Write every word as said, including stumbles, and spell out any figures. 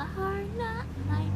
Sahar na my